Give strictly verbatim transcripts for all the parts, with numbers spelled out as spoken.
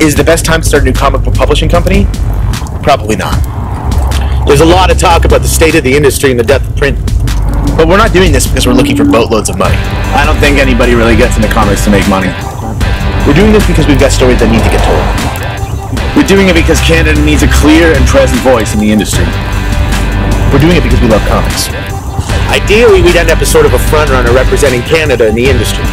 Is the best time to start a new comic book publishing company? Probably not. There's a lot of talk about the state of the industry and the death of print, but we're not doing this because we're looking for boatloads of money. I don't think anybody really gets into comics to make money. We're doing this because we've got stories that need to get told. We're doing it because Canada needs a clear and present voice in the industry. We're doing it because we love comics. Ideally, we'd end up as sort of a frontrunner representing Canada in the industry.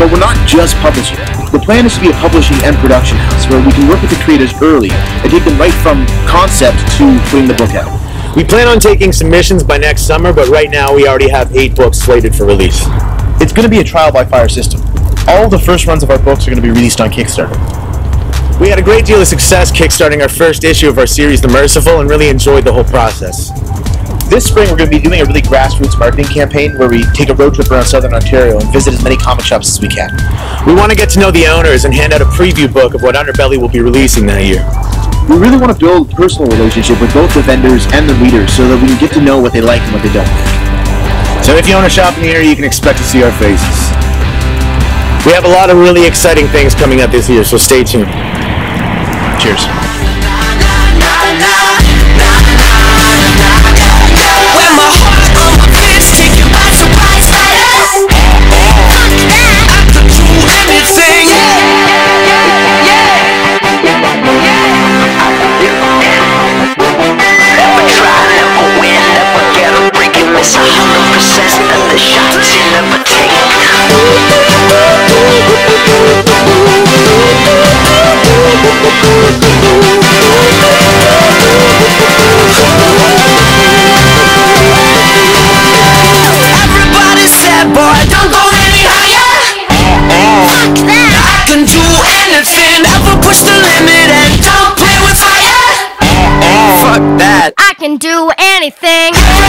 But we're not just publishing. The plan is to be a publishing and production house where we can work with the creators early and take them right from concept to putting the book out. We plan on taking submissions by next summer, but right now we already have eight books slated for release. It's going to be a trial by fire system. All the first runs of our books are going to be released on Kickstarter. We had a great deal of success kickstarting our first issue of our series, The Merciful, and really enjoyed the whole process. This spring we're going to be doing a really grassroots marketing campaign where we take a road trip around southern Ontario and visit as many comic shops as we can. We want to get to know the owners and hand out a preview book of what Underbelly will be releasing that year. We really want to build a personal relationship with both the vendors and the readers so that we can get to know what they like and what they don't like. So if you own a shop in the area, you can expect to see our faces. We have a lot of really exciting things coming up this year, so stay tuned. Cheers. I can do anything.